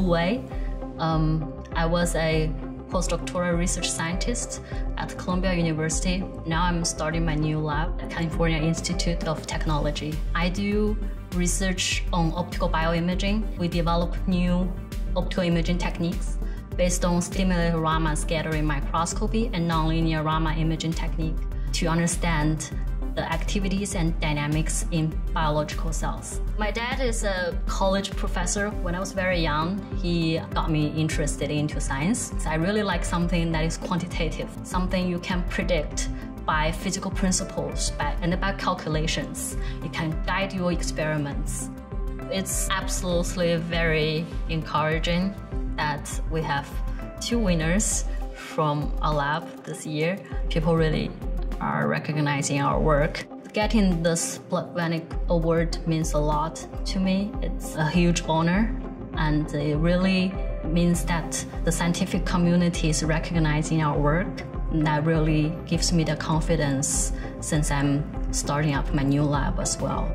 Lu Wei. I was a postdoctoral research scientist at Columbia University. Now I'm starting my new lab at California Institute of Technology. I do research on optical bioimaging. We develop new optical imaging techniques based on stimulated Raman scattering microscopy and nonlinear Raman imaging technique to understand the activities and dynamics in biological cells. My dad is a college professor. When I was very young, he got me interested into science. So I really like something that is quantitative, something you can predict by physical principles and by calculations. It can guide your experiments. It's absolutely very encouraging that we have two winners from our lab this year. People really are recognizing our work. Getting this Blavatnik Award means a lot to me. It's a huge honor, and it really means that the scientific community is recognizing our work. And that really gives me the confidence since I'm starting up my new lab as well.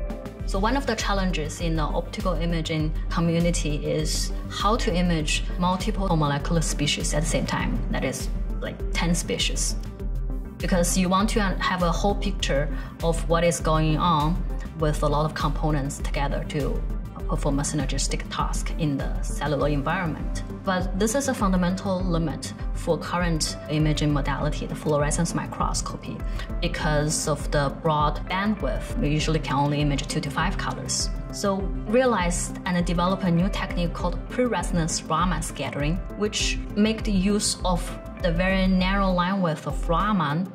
So one of the challenges in the optical imaging community is how to image multiple molecular species at the same time. That is like 10 species. Because you want to have a whole picture of what is going on with a lot of components together to perform a synergistic task in the cellular environment. But this is a fundamental limit for current imaging modality, the fluorescence microscopy. Because of the broad bandwidth, we usually can only image 2 to 5 colors. So realized and developed a new technique called pre-resonance Raman scattering, which makes the use of the very narrow line width of Raman,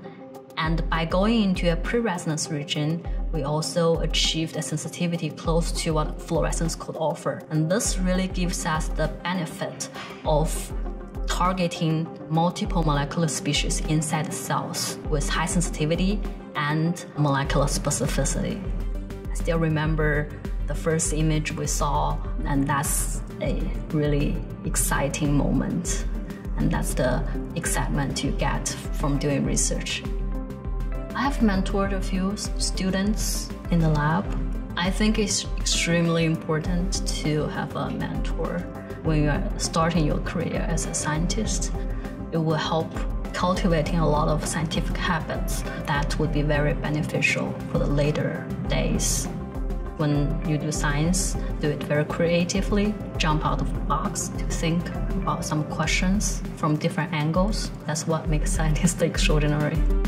and by going into a pre-resonance region, we also achieved a sensitivity close to what fluorescence could offer. And this really gives us the benefit of targeting multiple molecular species inside the cells with high sensitivity and molecular specificity. I still remember the first image we saw, and that's a really exciting moment. And that's the excitement you get from doing research. I have mentored a few students in the lab. I think it's extremely important to have a mentor when you're starting your career as a scientist. It will help cultivating a lot of scientific habits that would be very beneficial for the later days. When you do science, do it very creatively, jump out of the box to think about some questions from different angles. That's what makes scientists extraordinary.